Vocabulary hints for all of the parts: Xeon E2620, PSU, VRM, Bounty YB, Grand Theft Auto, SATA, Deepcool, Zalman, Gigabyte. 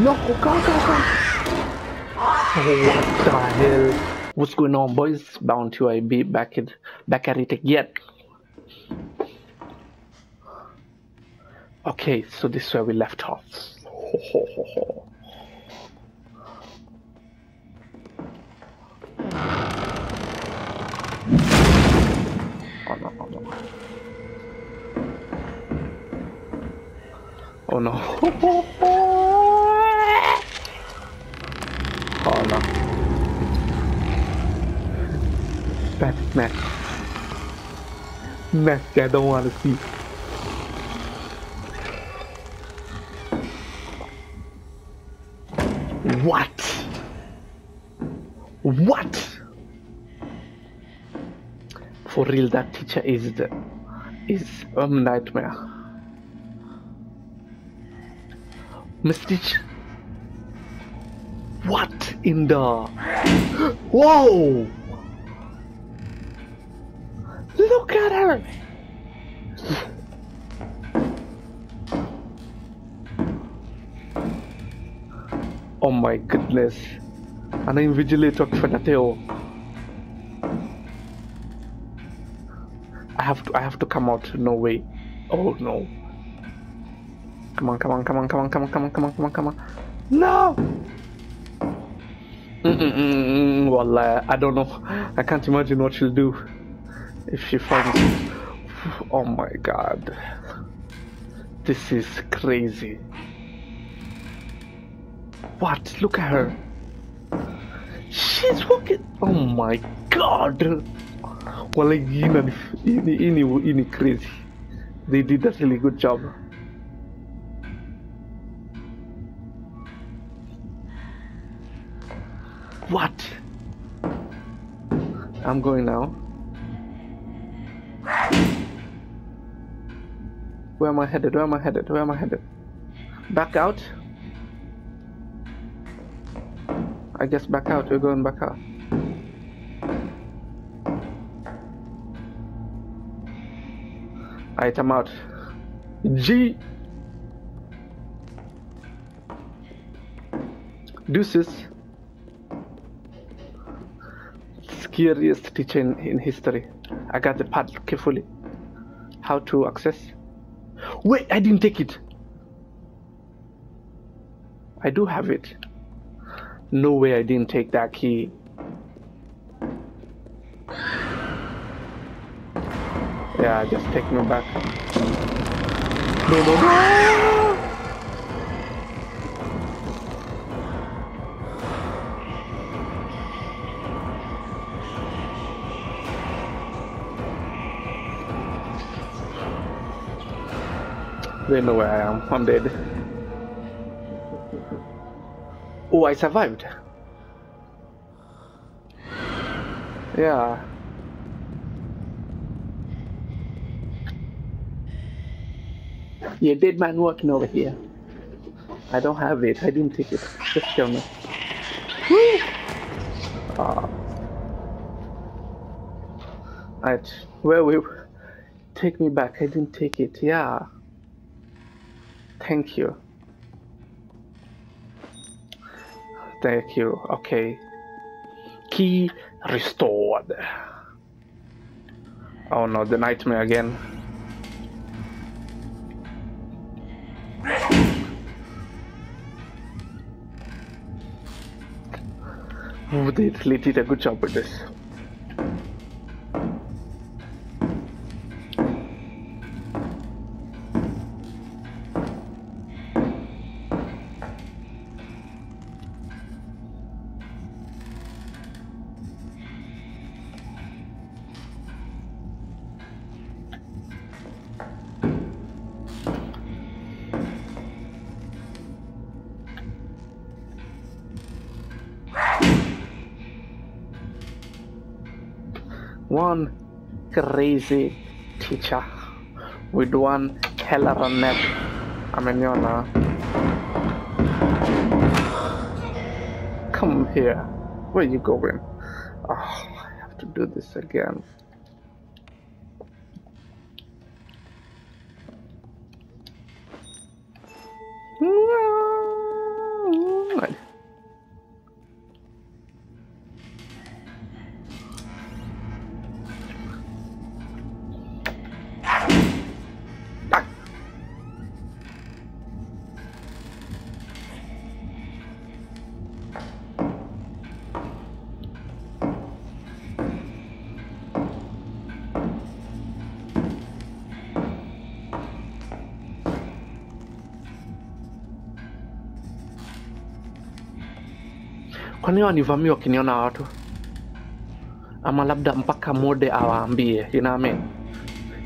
No, go. What the hell? What's going on, boys? Bounty YB back at it again. Okay, so this is where we left off. Oh no. Oh no. That's messy. Messy, I don't want to see. What? What? For real, that teacher is a nightmare. Mistich, what in the whoa, look at her. Oh my goodness, an invigilator fanateo. I have to come out. No way. Oh no. Come on. No! Wallah, I don't know. I can't imagine what she'll do if she finds me. Oh my god. This is crazy. What? Look at her. She's walking. Oh my god. Wallah, ini crazy. They did a really good job. What? I'm going now. Where am I headed? Back out? I guess back out. We're going back out. Alright, I'm out. G. Deuces. Scariest teacher in history. I got the pad carefully. How to access? Wait, I didn't take it. I do have it. No way, I didn't take that key. Yeah, just take me back. No. They know where I am. I'm dead. Oh, I survived. Yeah. You're dead man walking over here. I don't have it. I didn't take it. Just kill me. Woo! Alright. Where we take me back. I didn't take it. Yeah. Thank you. Thank you. Okay. Key restored. Oh no, the nightmare again. Oh, they really did a good job with this. One crazy teacher with one hell of a net. I'm in your now. Come here. Where you going? Oh, I have to do this again. Kwani wanivamia wakiniona watu? Ama labda mpaka mode awaambie, you know what I mean?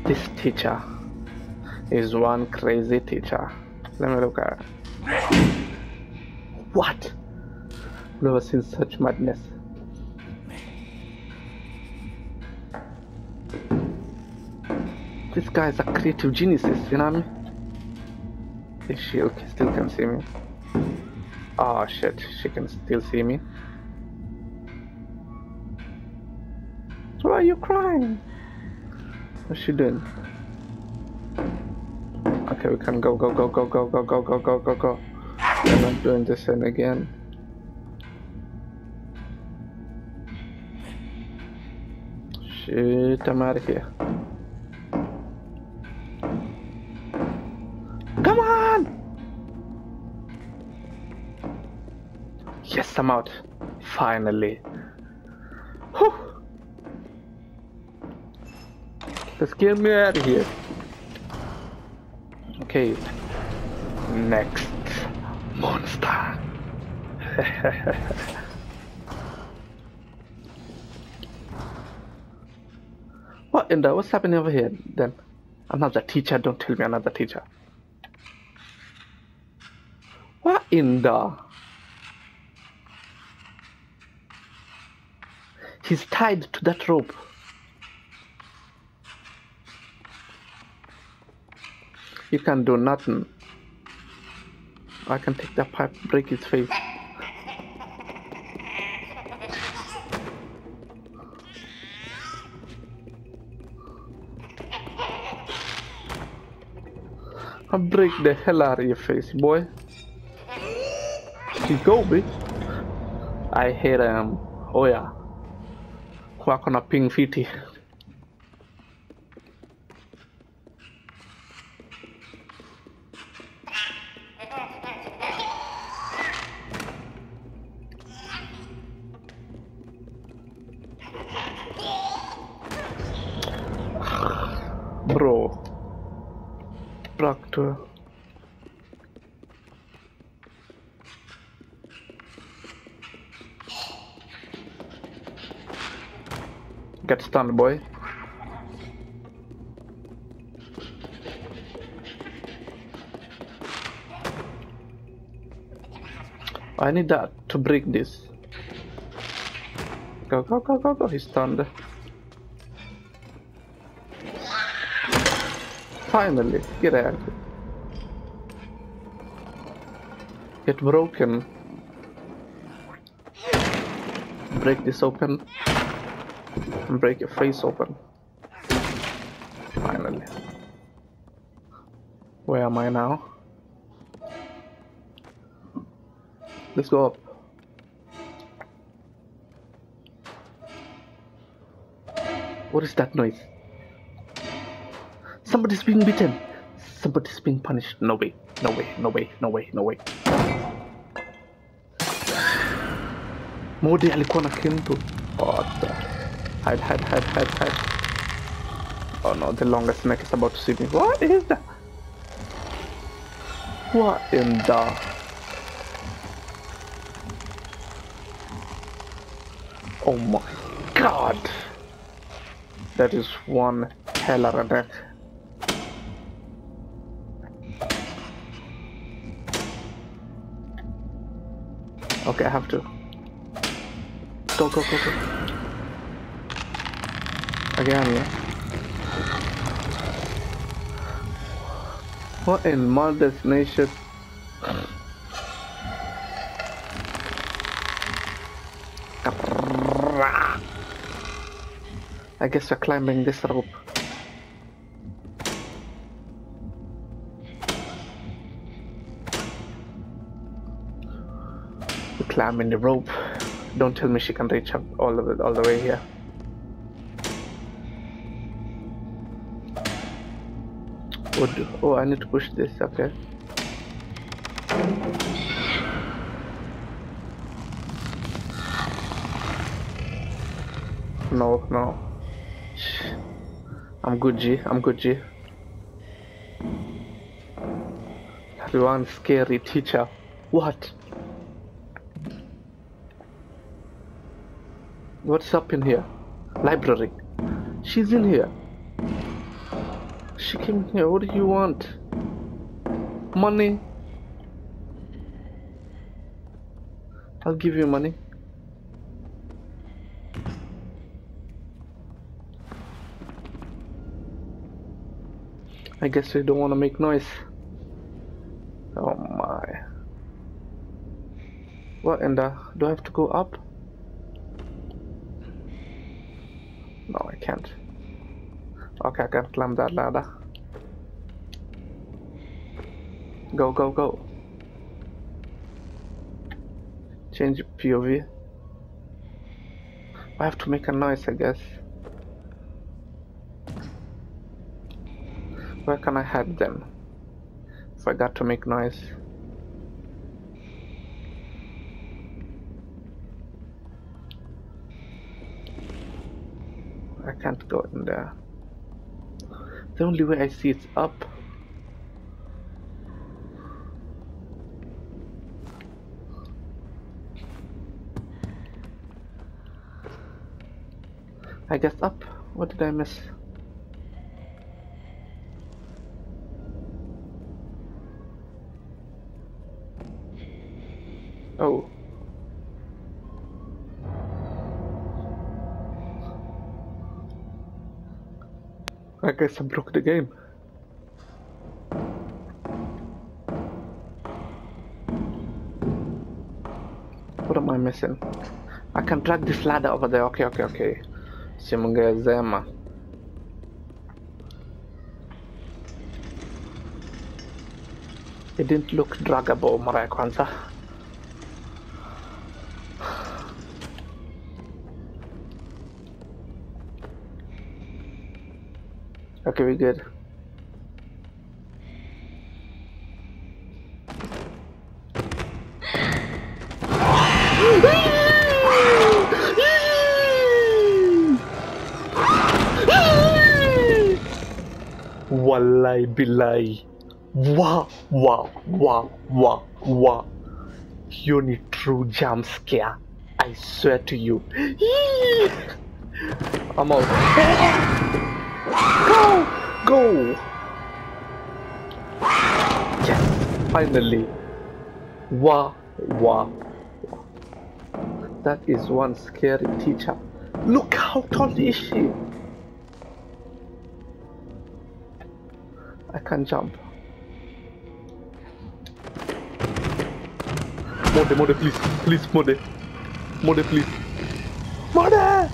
This teacher is one crazy teacher. Let me look at her. What? Never seen such madness. This guy is a creative genius, you know what I mean? Is she okay? Still can see me. Oh shit, she can still see me. Why are you crying? What's she doing? Okay, we can go. I'm not doing this in again. Shit, I'm out of here. Come on! Yes, I'm out. Finally. Whew. Let's get me out of here. Okay. Next monster. What in the? What's happening over here? Then another teacher. Don't tell me another teacher. What in the? He's tied to that rope. You can do nothing. I can take that pipe, break his face. I'll break the hell out of your face, boy. You go, bitch. I hate him. Oh yeah. Walk on a ping 50. Bro. Proctor. Get stunned, boy. I need that to break this. Go. He's stunned. Finally, get out. Get broken. Break this open. And break your face open. Finally. Where am I now? Let's go up. What is that noise? Somebody's being beaten. Somebody's being punished. No way. Modi alikuwa na kitu. What the? Hide. Oh no, the longest snake is about to see me. What is that? What in the? Oh my god! That is one hell of a neck. Okay, I have to. Go. Again, yeah. What in mother's nation? I guess we're climbing this rope. We're climbing the rope. Don't tell me she can reach up all of it, all the way here. Oh, I need to push this, okay. No. I'm good, G. That one scary teacher. What? What's up in here? Library. She's in here. She came here. What do you want? Money. I'll give you money. I guess we don't want to make noise. Oh my. What in the? Do I have to go up? No, I can't. Okay, I can climb that ladder. Go, go, go. Change POV. I have to make a noise, I guess. Where can I hide them? If I got to make noise. I can't go in there. The only way I see it's up. I guess up. What did I miss? Oh. I guess I broke the game. What am I missing? I can drag this ladder over there. Okay, okay, okay. Simungazema. It didn't look draggable, Mariah Kwanza. Okay, we're good. Wallahi billahi. Wow, wow, wow, wow, wow. You need true jump scare. I swear to you. I'm out. Go! Go! Yes! Finally! Wah! Wah! That is one scary teacher. Look how tall is she! I can't jump. Mode, mode, please! Please, mode! Mode, please! Mode!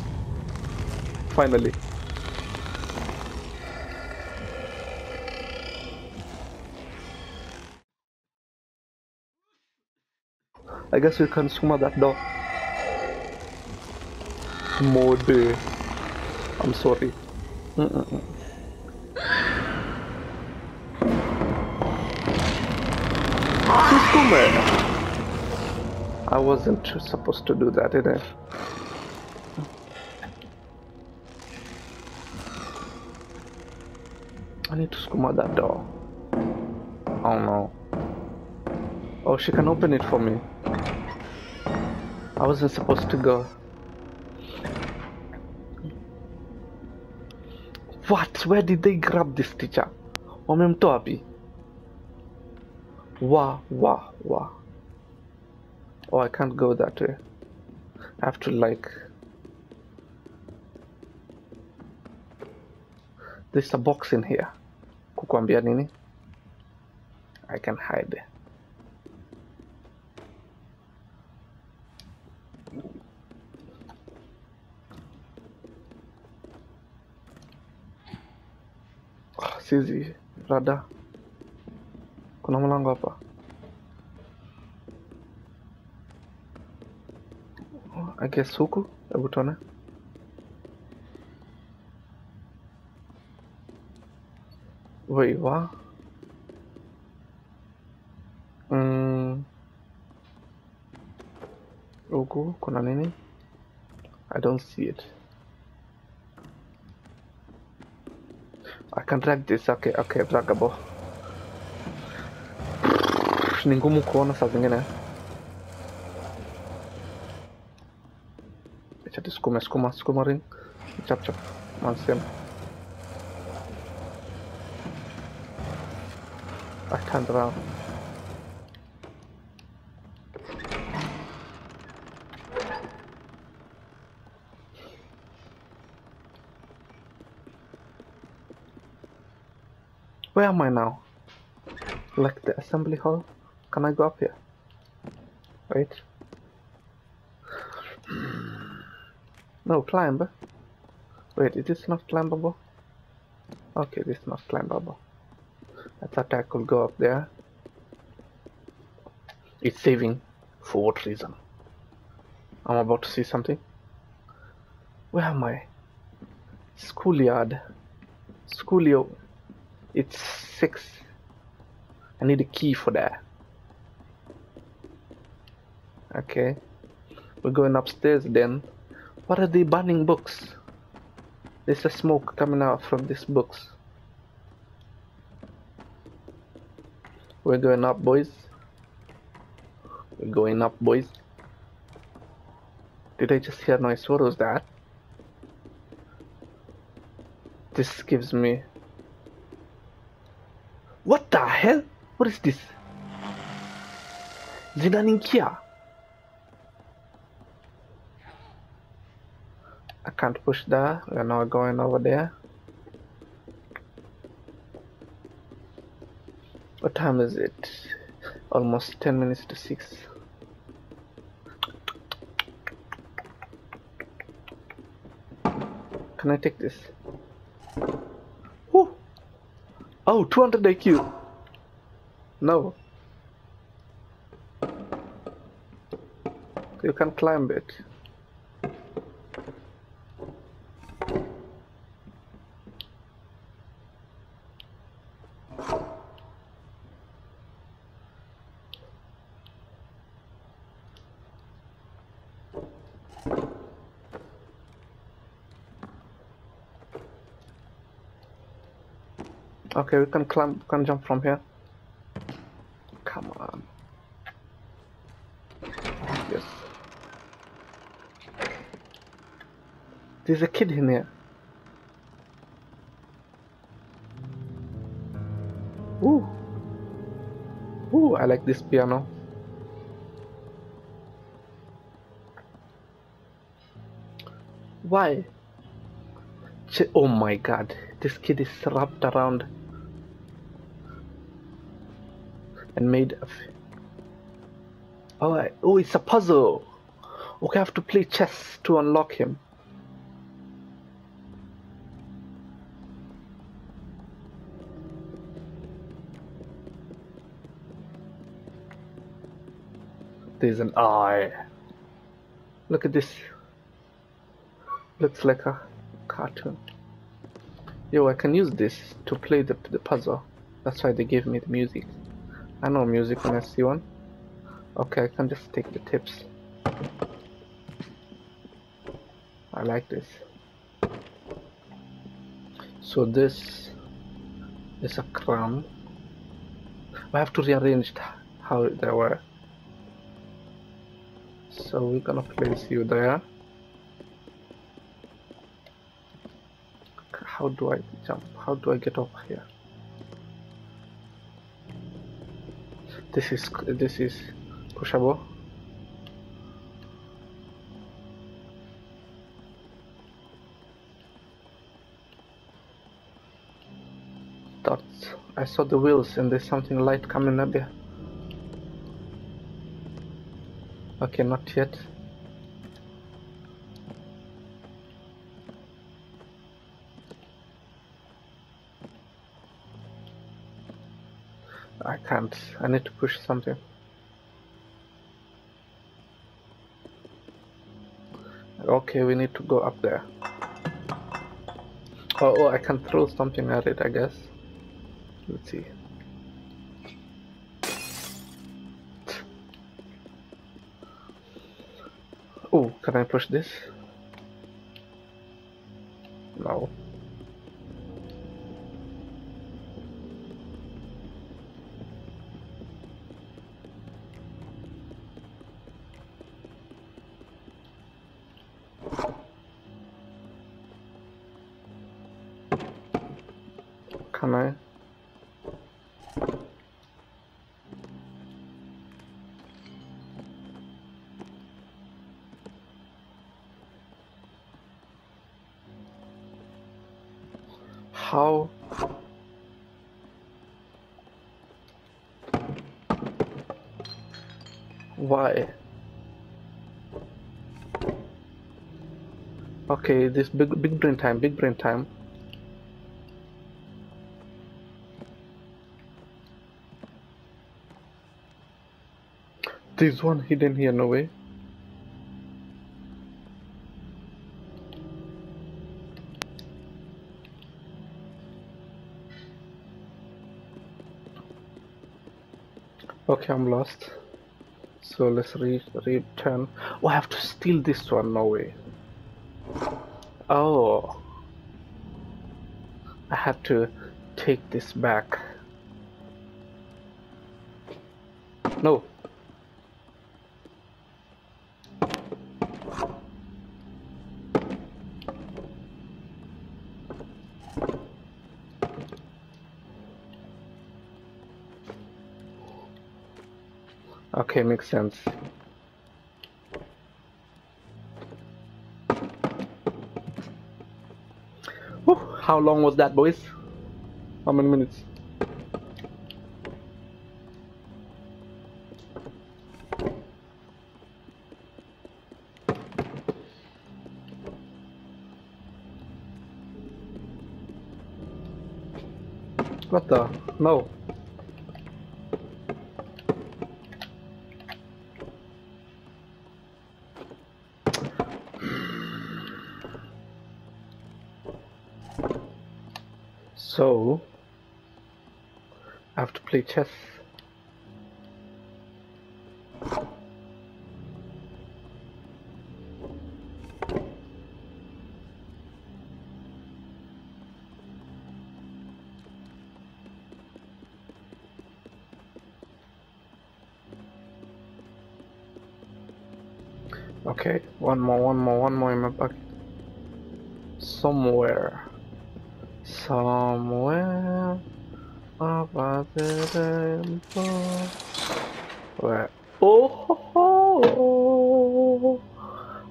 Finally! I guess we can swim at that door. Mode. I'm sorry. I wasn't supposed to do that, did I? I need to swim at that door. Oh no. Oh, she can open it for me. I wasn't supposed to go. What? Where did they grab this teacher? Or mem to abhi? Wah, wah, wah. Oh, I can't go that way. I have to like... There's a box in here. Kukwambia nini? I can hide it. Easy, brother. Kuna mlango hapa. I guess huku, hebu tuone. Wait, what? Huku, kuna nini? I don't see it. I can drag this, okay, okay, draggable. Ni ngumu kuona saa zingine. Acha Esco marin. Chop chop. Mansem. I turned around. Where am I now? Like the assembly hall? Can I go up here? Wait. No, climb. Wait, is this not climbable? Okay, this is not climbable. I thought I could go up there. It's saving. For what reason? I'm about to see something. Where am I? Schoolyard. Schoolio. It's 6. I need a key for that. Okay. We're going upstairs then. What are they burning books? There's a smoke coming out from these books. We're going up, boys. We're going up, boys. Did I just hear noise? What was that? This gives me... What the hell? What is this? Zidane Kia. I can't push that. We're now going over there. What time is it? Almost 10 minutes to 6. Can I take this? Woo! Oh, 200 IQ. No. You can climb it. Okay, we can climb, we can jump from here. Come on. Yes. There's a kid in here. Ooh. Ooh, I like this piano. Why? Oh my god, this kid is wrapped around. And made of... Alright, oh, it's a puzzle. Okay, I have to play chess to unlock him. There's an eye. Look at this. Looks like a cartoon. Yo, I can use this to play the puzzle. That's why they gave me the music. I know music when I see one. Okay, I can just take the tips. I like this. So this is a crown. I have to rearrange how they were. So we're gonna place you there. How do I jump? How do I get up here? This is pushable. Dots. I saw the wheels and there's something light coming up there. Okay, not yet. I can't. I need to push something. Okay, we need to go up there. Oh, I can throw something at it, I guess. Let's see. Oh, can I push this? No. can I? How? Why? Okay, this big brain time, big brain time. There's one hidden here, no way. Okay, I'm lost. So let's return. Oh, I have to steal this one, no way. Oh, I had to take this back. No. Okay, makes sense. Whew, how long was that, boys? How many minutes? What the? No. So, I have to play chess. Okay, one more in my pocket. Somewhere about the rainbow. Where? Oh, ho, ho.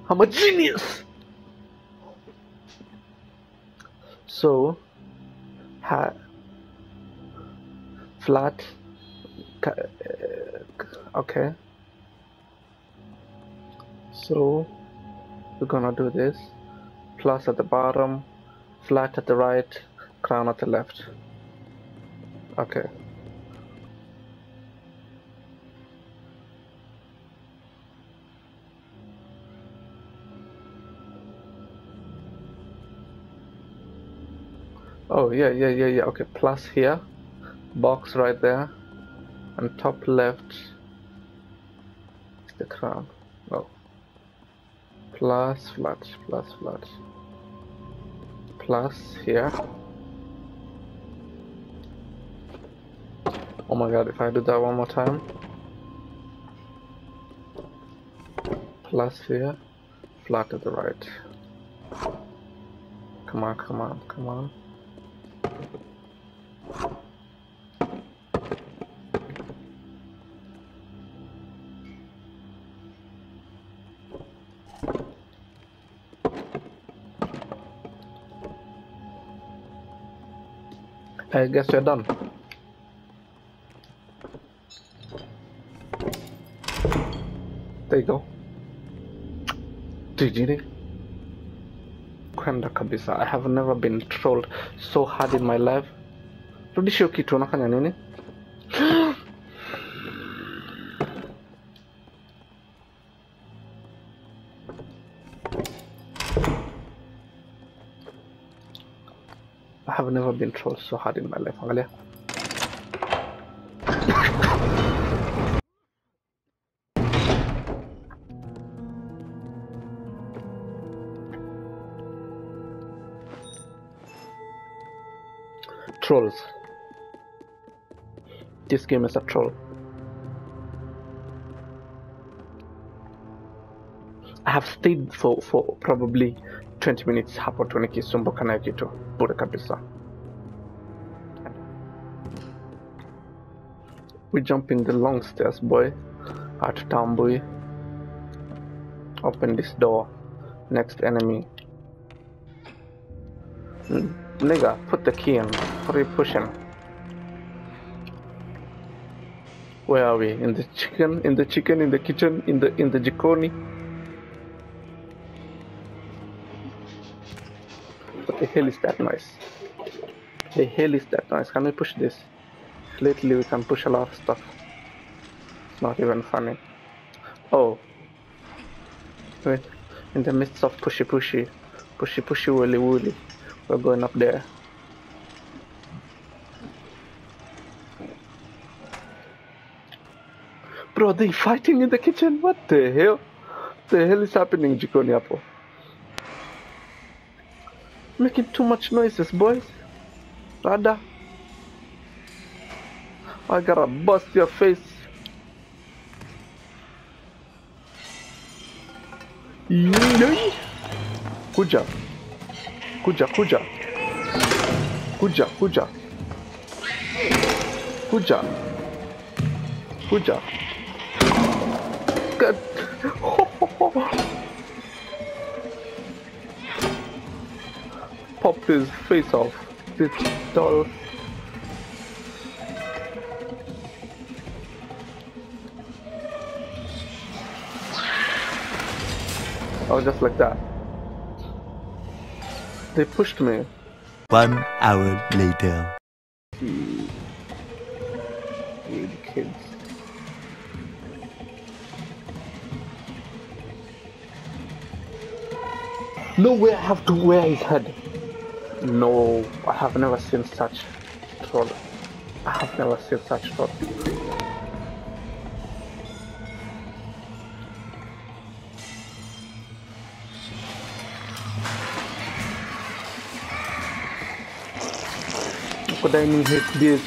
I'm a genius. So, flat. Okay. So we're gonna do this. Plus at the bottom. Flat at the right, crown at the left. Okay. Oh, yeah. Okay, plus here. Box right there. And top left is the crown. No. Plus flat, plus flat. Plus here. Oh my god, if I do that one more time. Plus here. Flat to the right. Come on. I guess we're done. There you go. GG. Kwenda kabisa. I have never been trolled so hard in my life. Rudisha kitu unafanya nini? I've never been trolled so hard in my life. Angalia. Trolls. This game is a troll. I have stayed for probably 20 minutes hapo tu nikisumbuka na kitu bure kabisa. We jumping the long stairs, boy. Hard time, boy. Open this door. Next enemy. Nigga, put the key in. Hurry, push him. Where are we? In the chicken? In the chicken? In the kitchen? In the jikoni? What the hell is that noise? The hell is that noise? Can we push this? Lately we can push a lot of stuff. It's not even funny. Oh. Wait. In the midst of pushy woolly woolly. We're going up there. Bro, they fighting in the kitchen? What the hell? What the hell is happening, Jikoniapo? Making too much noises, boys. Rada. I gotta bust your face. Good job. Kuja. God. Popped his face off. This doll. Oh, just like that. They pushed me. 1 hour later. Weird kids. No way I have to wear his head. No, I have never seen such troll. Could I need hit this?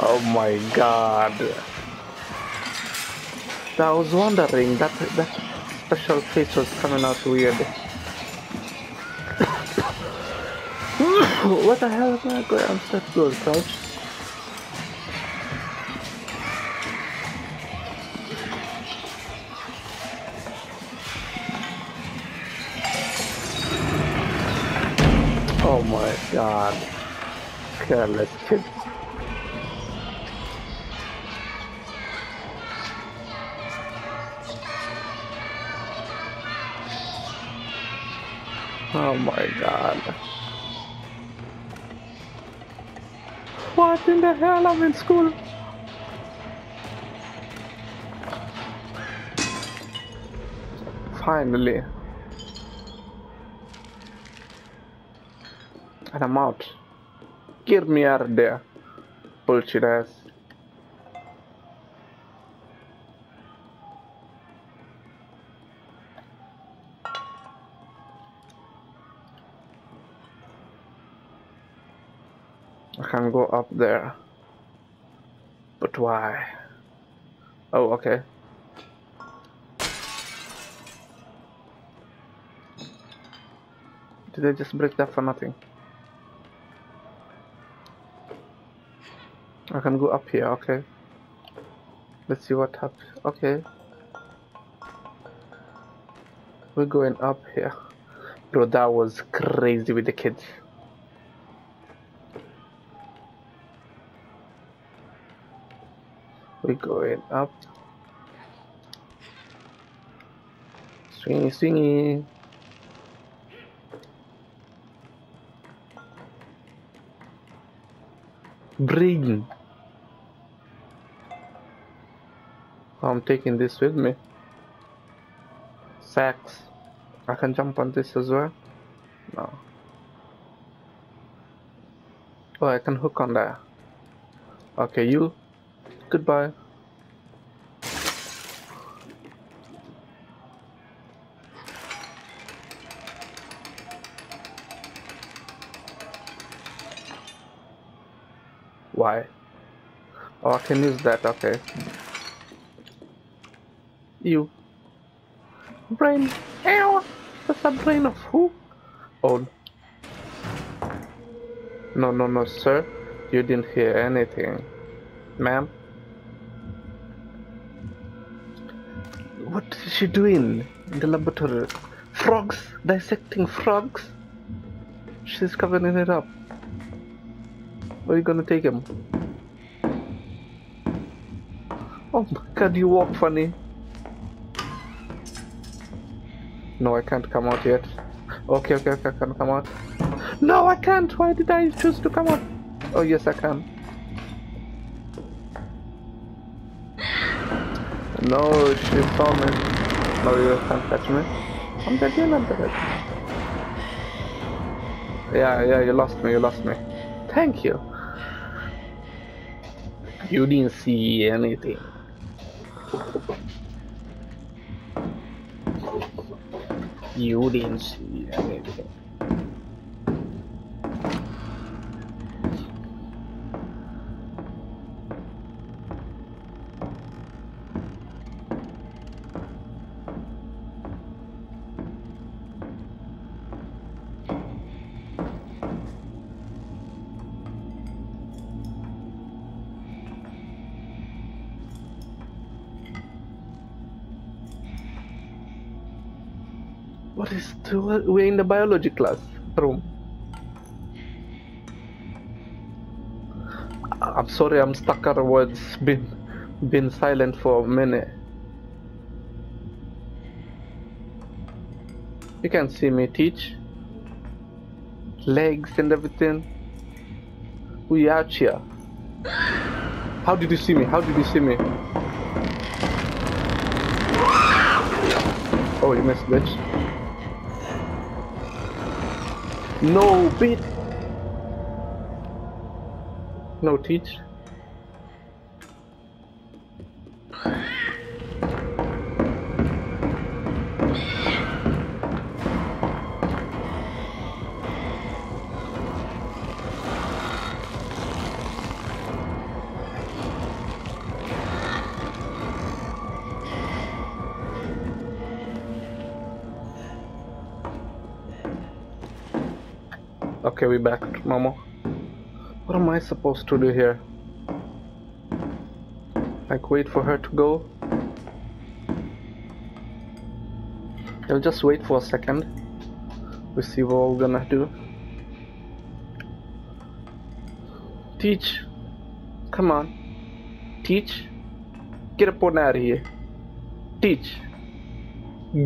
Oh my god. I was wondering that special face was coming out weird. What the hell am I going on set to crouch? Oh my god, careless kids. Oh my god. What in the hell, I'm in school. Finally. And I'm out. Get me out of there. Bullshit ass. I can go up there. But why? Oh, okay. Did I just break that for nothing? I can go up here, okay. Let's see what happens. Okay. We're going up here. Bro, that was crazy with the kids. We're going up. Swingy, swingy. Breathing. I'm taking this with me. Sacks. I can jump on this as well. No. Oh, I can hook on that. Okay, you. Goodbye. Why? Oh, I can use that. Okay. You. Brain. Ew. That's a brain of who? Hold. No, no, no, sir. You didn't hear anything. Ma'am? What is she doing in the laboratory? Frogs! Dissecting frogs! She's covering it up. Where are you gonna take him? Oh my god, you walk funny. No, I can't come out yet. Okay, okay, okay, I can come out. No, I can't! Why did I choose to come out? Oh, yes, I can. No, she saw me. No, you can't catch me. I'm dead, you're not dead. Yeah, yeah, you lost me, you lost me. Thank you. You didn't see anything. You didn't see anything. What is the, we're in the biology class room. I'm sorry, I'm stuck at words. Been silent for a minute. You can see me teach. Legs and everything. We out here. How did you see me? How did you see me? Oh, you missed, bitch. No, beat. No, teach. Okay, we back, Momo. What am I supposed to do here? Like, wait for her to go? I'll just wait for a second. We'll see what we're gonna do. Teach! Come on. Teach! Get up on out of here. Teach!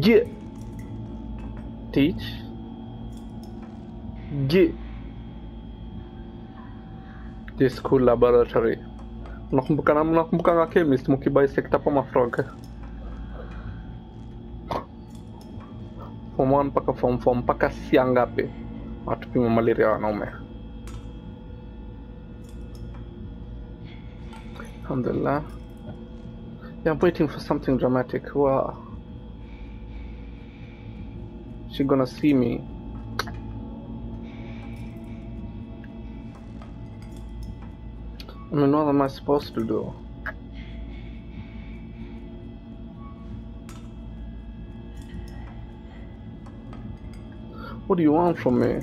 Get! Teach! Geh! This cool laboratory. Não bukan aqui, mas muki bisecta para uma frog. Forman para form para casiangape. Acho que me malaria não me. Alhamdulillah. Yeah, I'm waiting for something dramatic. Wow. She gonna see me. I mean, what am I supposed to do? What do you want from me?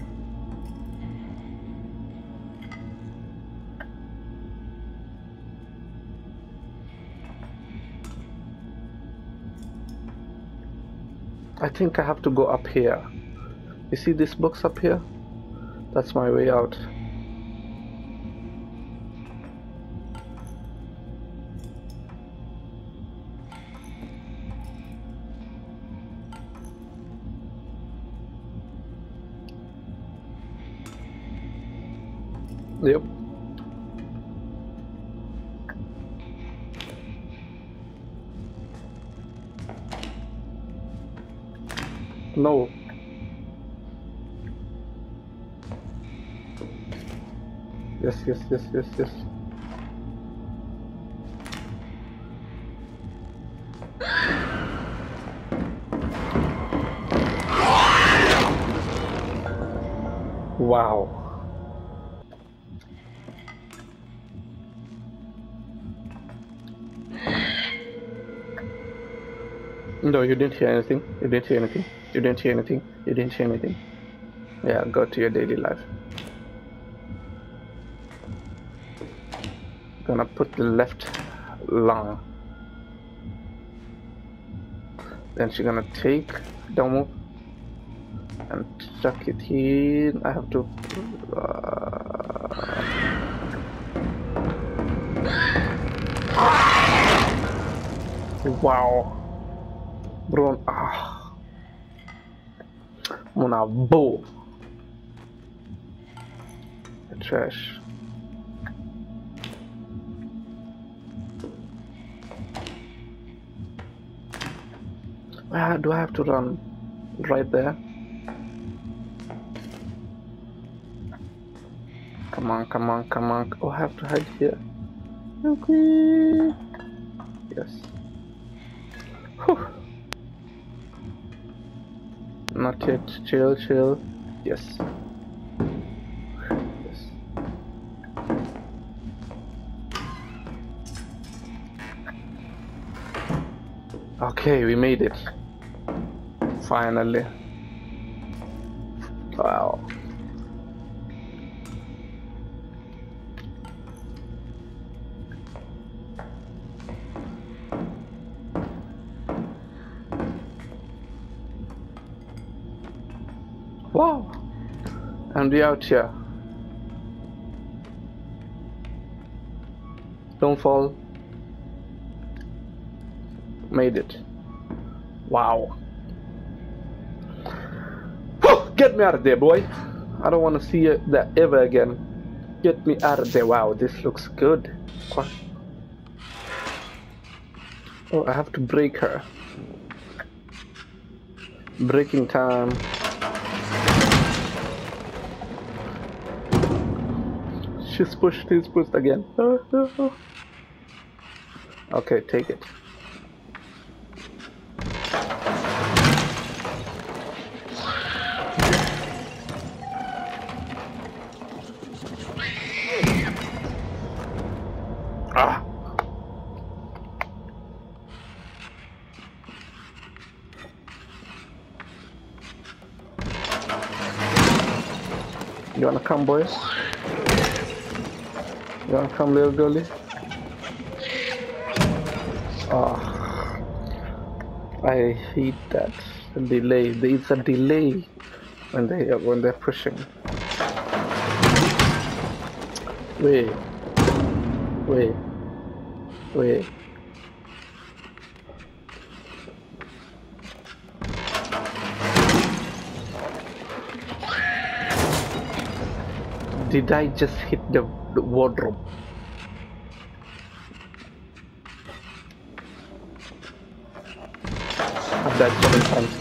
I think I have to go up here. You see this box up here? That's my way out. Yep. No. Yes, yes, yes, yes, yes. Wow. No, you didn't hear anything. You didn't hear anything. You didn't hear anything. You didn't hear anything. Yeah, go to your daily life. Gonna put the left long. Then she's gonna take, don't move, and chuck it here. I have to. Wow, Bruno, ah, Mona, bow, trash. Where do I have to run? Right there. Come on, come on, come on. Oh, I have to hide here. Okay. Yes. Whew. Not yet. Chill, chill. Yes. Yes. Okay, we made it. Finally. Wow. Wow, and we out here. Don't fall. Made it. Wow. Whew, get me out of there, boy. I don't want to see that ever again. Get me out of there. Wow, this looks good. Oh, I have to break her. Breaking time. She's pushed, he's pushed again. Okay, take it. Ah. You wanna come, boys? You wanna come, little girlie? Oh, I hate that delay. It's a delay when they're pushing. Wait, wait, wait. Did I just hit the wardrobe? I've died so many times.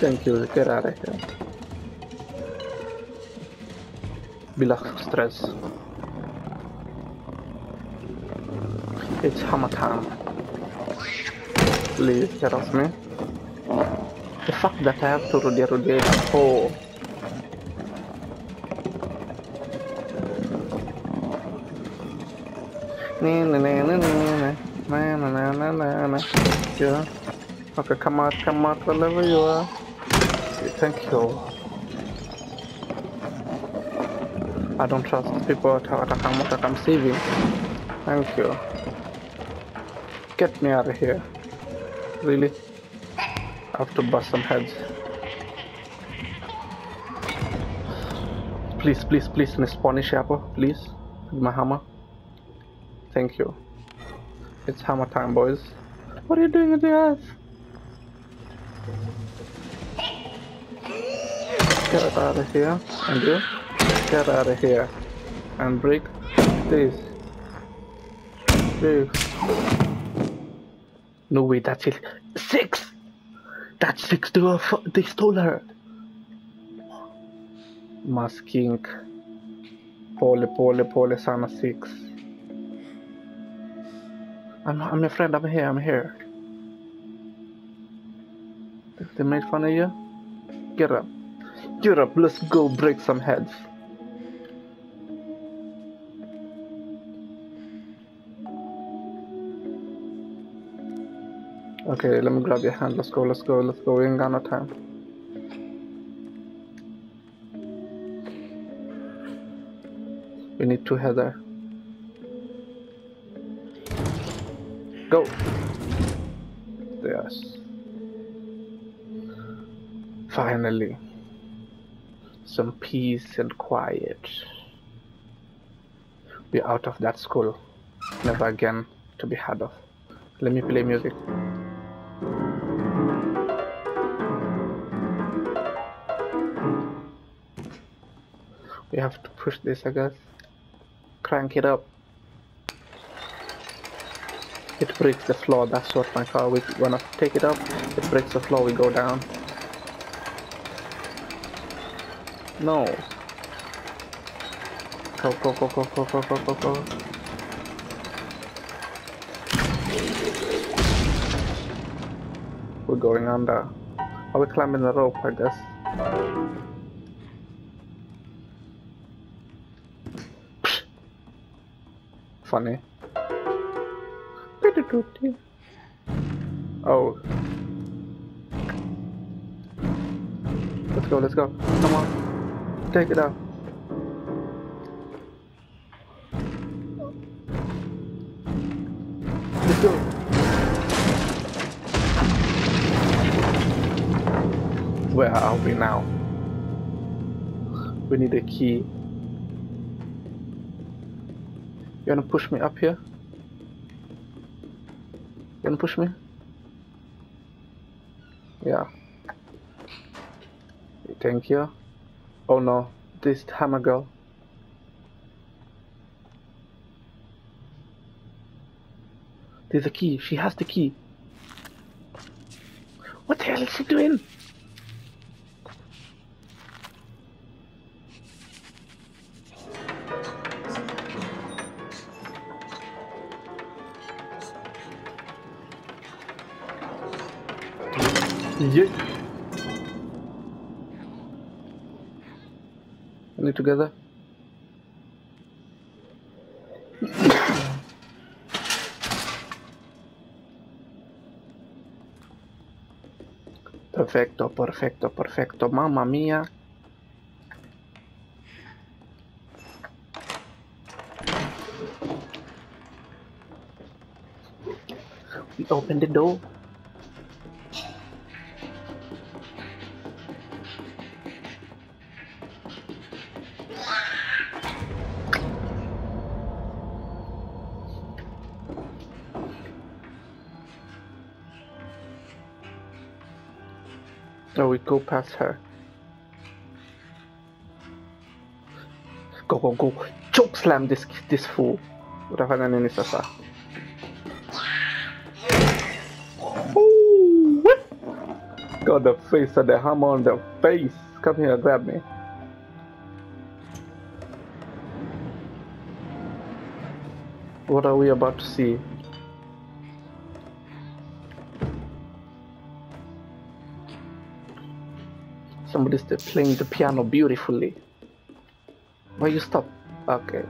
Thank you, get out of here. Billah stress. It's hammer time. Please get off me. The fuck that I have to rodear. Oh. Yeah. Okay, come out, wherever you are. Thank you. I don't trust people that I'm saving. Thank you. Get me out of here. Really? I have to bust some heads. Please, please, please, Miss Pony Shapper, please. With my hammer. Thank you. It's hammer time, boys. What are you doing with your ass? Get out of here. And you? Get out of here. And break. Please. Please. No way, that's it. 6! That's 6 to her. They stole her. Masking. Pole, pole, pole, sana 6. I'm your friend. I'm here. I'm here. They made fun of you. Get up. Get up. Let's go break some heads. Okay, let me grab your hand. Let's go, let's go, let's go. We ain't got no time. We need two heather. Go. Yes. Finally. Some peace and quiet. We're out of that school. Never again to be heard of. Let me play music. We have to push this, I guess. Crank it up. It breaks the floor, that's what my car, we wanna take it up, it breaks the floor, we go down. No. Go, go, go, go, go, go, go, go, go. We're going under. Are we climbing the rope, I guess? Funny. Oh. Let's go, let's go. Come on. Take it out. Let's go. Where are we now? We need a key. You wanna push me up here? You wanna push me? Yeah. Thank you. Oh no, this hammer girl. There's a key, she has the key. What the hell is she doing? Yeah. Are we together? Perfecto, perfecto, perfecto, mamma mia. We open the door. So we go past her. Go, go, go. Choke slam this fool. Ooh, what? Got the face of the hammer on the face. Come here, grab me. What are we about to see? Somebody's playing the piano beautifully. Why you stop? Okay.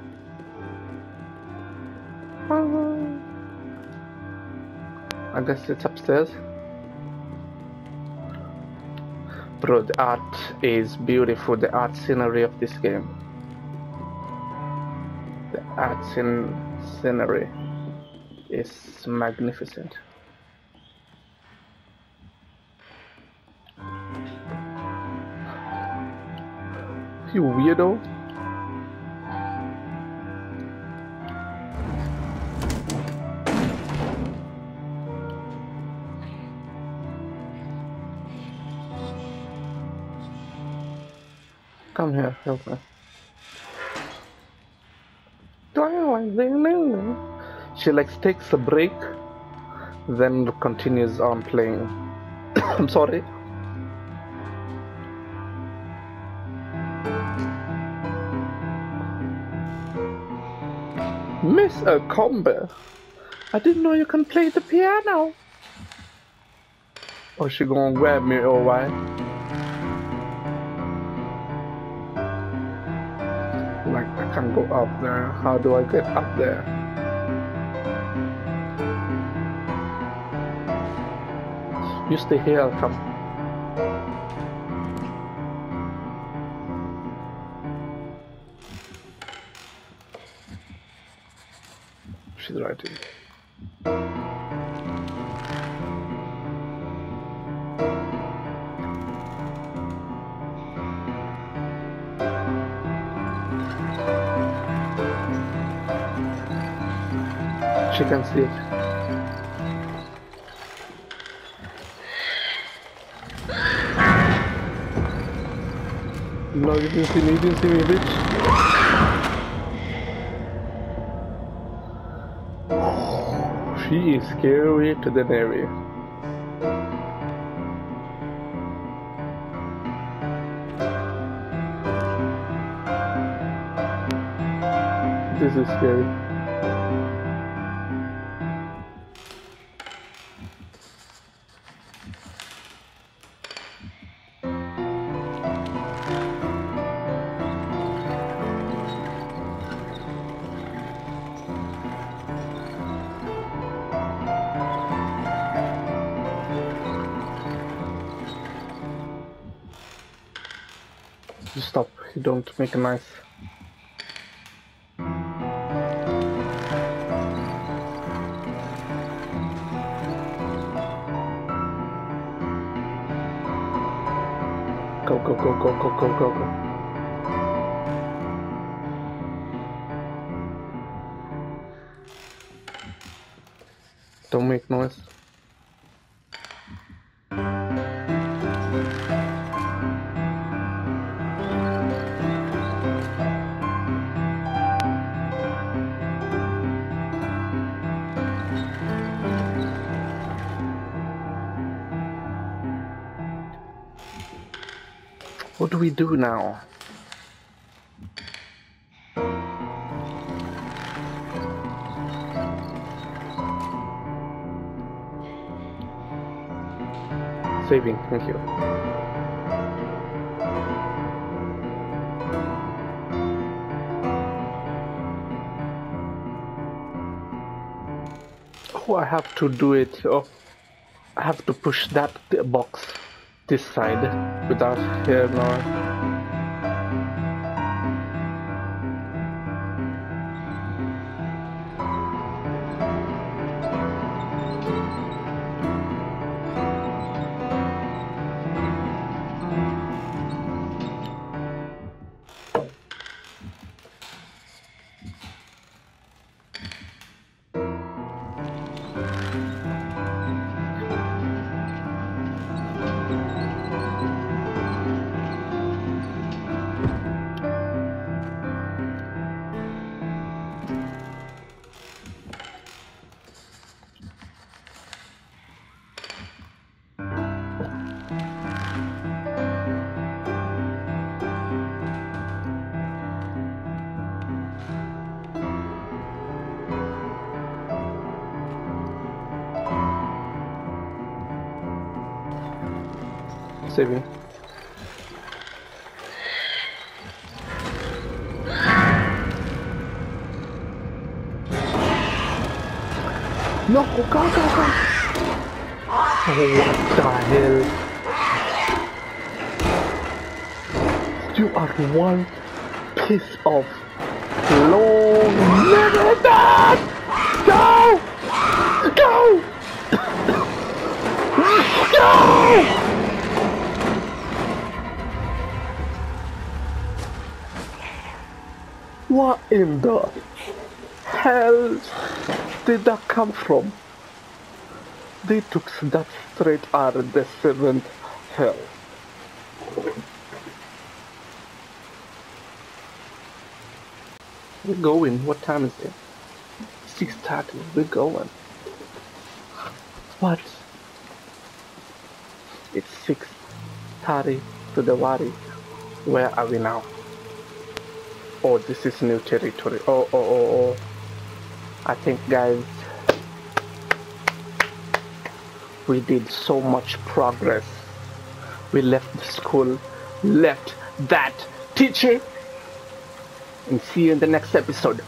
I guess it's upstairs. Bro, the art is beautiful. The art scenery of this game. The art scenery is magnificent. You weirdo. Come here, help me. She like takes a break, then continues on playing. I'm sorry. Miss a combo. I didn't know you can play the piano. Oh, she gonna grab me, alright. Like, I can't go up there. How do I get up there? You stay here, I'll come. She's right in. She can see it. No, you didn't see me, bitch. Oh, she is scary to the area. This is scary. Just stop, you don't make a noise. Go, go, go, go, go, go, go, go. Don't make noise. What do we do now? Saving, thank you. Oh, I have to do it. Oh, I have to push that box. This side without here now. Saving. No, go, go, go, go. What the hell? You are one piece of long metal. Go! Go! Go! What in the hell did that come from? They took that straight out of the seventh hell. We're going, what time is it? 6:30, we're going. What? It's 6:30 to the wadi. Where are we now? Oh, this is new territory. Oh. I think, guys, we did so much progress. We left the school, left that teacher, and see you in the next episode.